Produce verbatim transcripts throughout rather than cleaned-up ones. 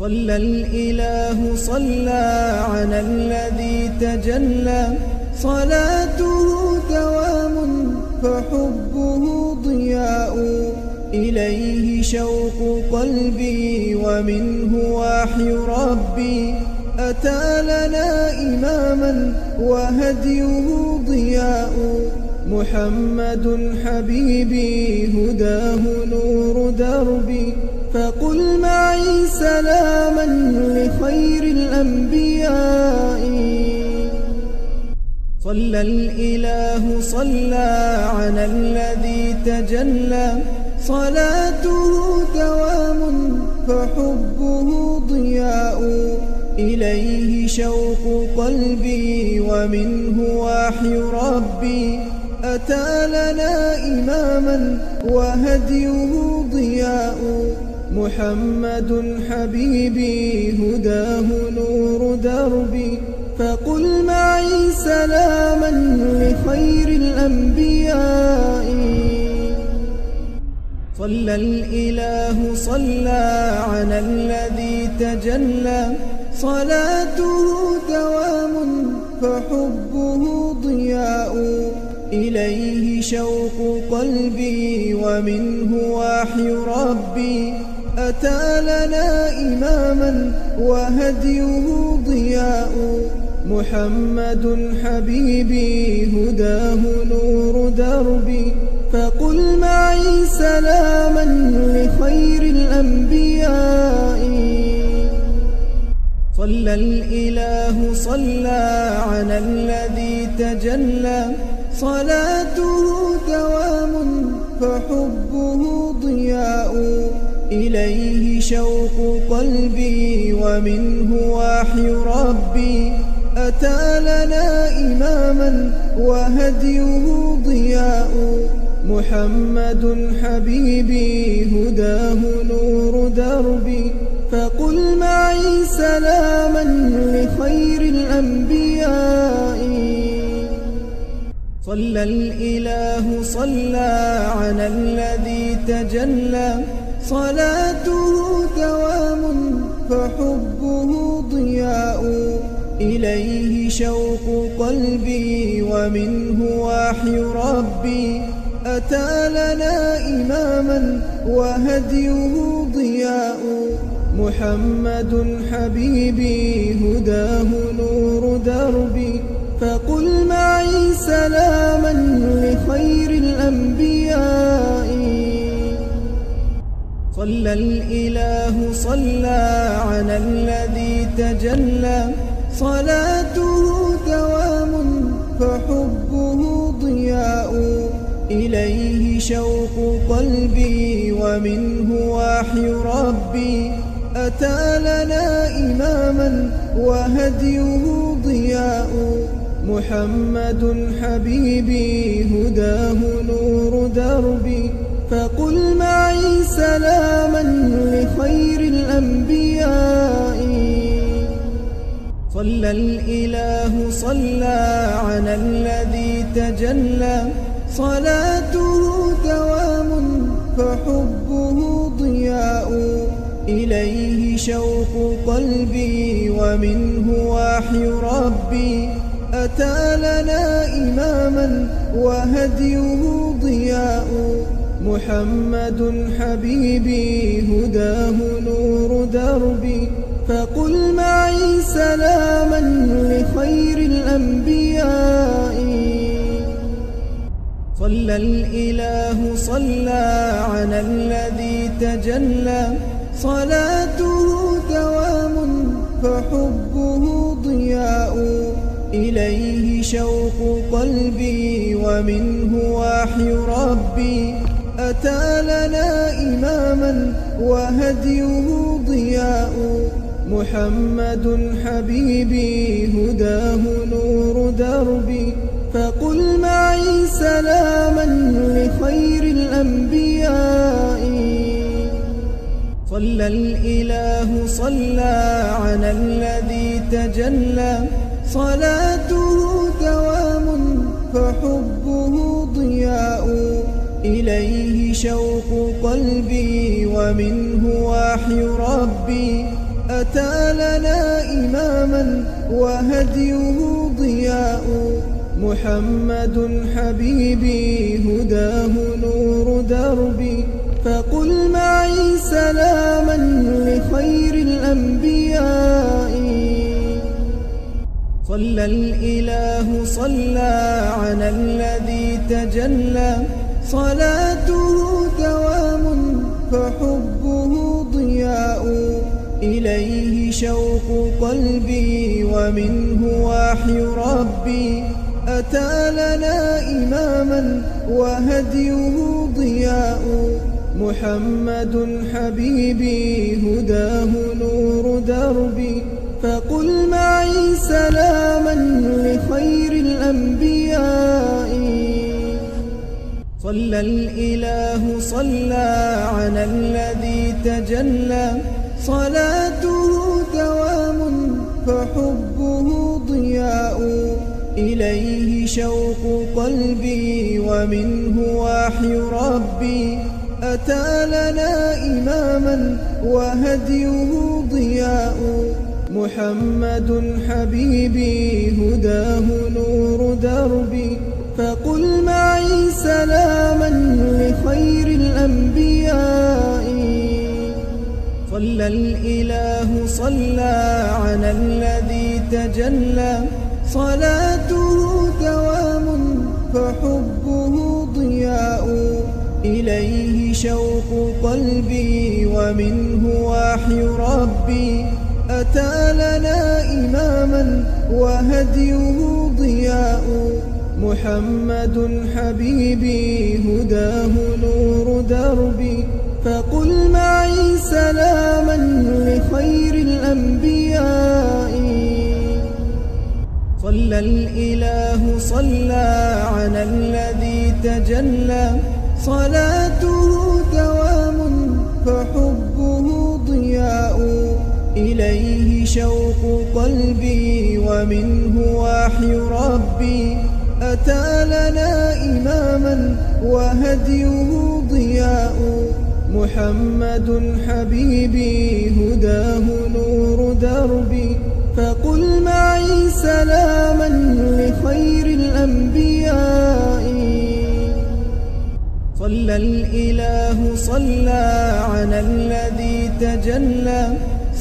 صلى الإله صلى على الذي تجلى، صلاته دوام فحبه ضياء، إليه شوق قلبي ومنه وحي ربي، أتى لنا إماما وهديه ضياء، محمد حبيبي هداه نور دربي، فقل معي سلاما لخير الأنبياء. صلى الإله صلى على الذي تجلى، صلاته دوام فحبه ضياء، إليه شوق قلبي ومنه وحي ربي، أتى لنا إماما وهديه ضياء، محمد حبيبي هداه نور دربي، فقل معي سلاما لخير الأنبياء. صلى الإله صلى على الذي تجلى، صلاته دوام فحبه ضياء، إليه شوق قلبي ومنه وحي ربي، أتى لنا إماما وهديه ضياء، محمد حبيبي هداه نور دربي، فقل معي سلاما لخير الأنبياء. صلى الإله صلى على الذي تجلى، صلاته دوام فحبه ضياء، إليه شوق قلبي ومنه وحي ربي، أتى لنا إماما وهديه ضياء، محمد حبيبي هداه نور دربي، فقل معي سلاما لخير الأنبياء. صلى الإله صلى على الذي تجلى، صلاته دوام فحبه ضياء، إليه شوق قلبي ومنه وحي ربي، أتى لنا إماما وهديه ضياء، محمد حبيبي هداه نور دربي، فقل معي سلاما لخير الأنبياء. صلى الإله صلى على الذي تجلى، صلاته دوام فحبه ضياء، إليه شوق قلبي ومنه وحي ربي، أتى لنا إماما وهديه ضياء، محمد حبيبي هداه نور دربي، فقل معي سلاما لخير الأنبياء. صلى الإله صلى على الذي تجلى، صلاته دوام فحبه ضياء، إليه شوق قلبي ومنه وحي ربي، أتى لنا إماما وهديه ضياء، محمد حبيبي هداه نور دربي، فقل معي سلاما لخير الأنبياء. صلى الإله صلى على الذي تجلى، صلاته دوام فحبه ضياء، إليه شوق قلبي ومنه وحي ربي، أتى لنا إماما وهديه ضياء، محمد حبيبي هداه نور دربي، فقل معي سلاما لخير الأنبياء. صلى الإله صلى على الذي تجلى، صلاته دوام فحبه ضياء، إليه شوق قلبي ومنه وحي ربي، أتى لنا إماما وهديه ضياء محمد حبيبي هداه نور دربي فقل معي سلاما لخير الأنبياء صلى الإله صلى على الذي تجلى صلاته دوام فحبه ضياء إليه شوق قلبي ومنه وحي ربي أتى لنا إماما وهديه ضياء محمد حبيبي هداه نور دربي فقل معي سلاما لخير الأنبياء صلى الإله صلى على الذي تجلى صلاته دوام فحبه ضياء إليه شوق قلبي ومنه وحي ربي أتى لنا إماما وهديه ضياء محمد حبيبي هداه نور دربي فقل معي سلاما لخير الأنبياء صلى الإله صلى على الذي تجلى صلاته دوام فحبه ضياء إليه شوق قلبي ومنه وحي ربي أتى لنا إماما وهديه ضياء محمد حبيبي هداه نور دربي فقل معي سلاما لخير الأنبياء صلى الإله صلى على الذي تجلى صلاته دوام فحبه ضياء إليه شوق قلبي ومنه وحي ربي أتى لنا إماما وهديه ضياء محمد حبيبي هداه نور دربي فقل معي سلاما لخير الأنبياء صلى الإله صلى على الذي تجلى صلاته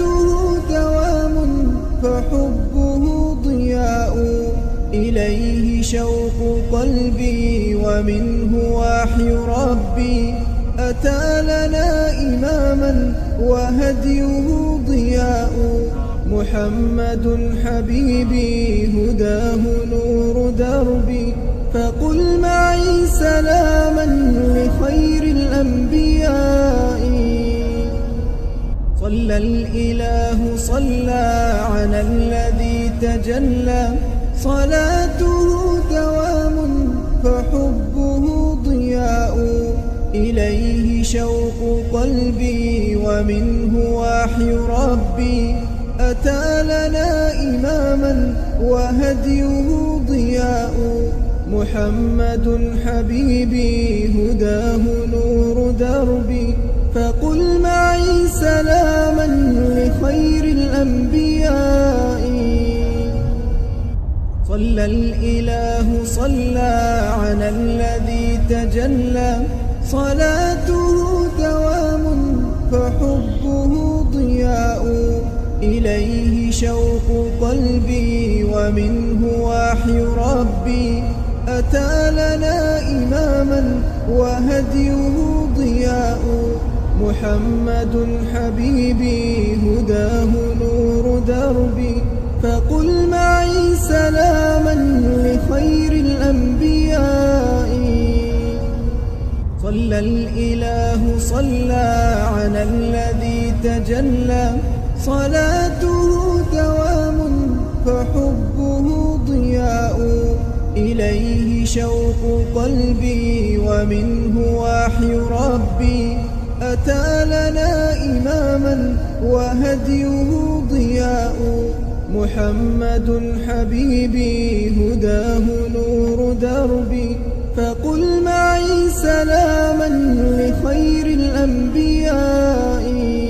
دوام فحبه ضياء إليه شوق قلبي ومنه وحي ربي أتى لنا إماما وهديه ضياء محمد حبيبي هداه نور دربي فقل معي سلاما لخير الأنبياء صلى الإله صلى على الذي تجلى صلاته دوام فحبه ضياء إليه شوق قلبي ومنه وحي ربي أتى لنا إماما وهديه ضياء محمد حبيبي هداه نور دربي فقل معي سلاما لخير الأنبياء صلى الإله صلى على الذي تجلى صلاته دوام فحبه ضياء إليه شوق قلبي ومنه وحي ربي أتى لنا إماما وهديه ضياء محمد حبيبي هداه نور دربي فقل معي سلاما لخير الأنبياء صلى الإله صلى على الذي تجلى صلاته دوام فحبه ضياء إليه شوق قلبي ومنه وحي ربي أتى لنا إماما وهديه ضياء محمد حبيبي هداه نور دربي فقل معي سلاما لخير الأنبياء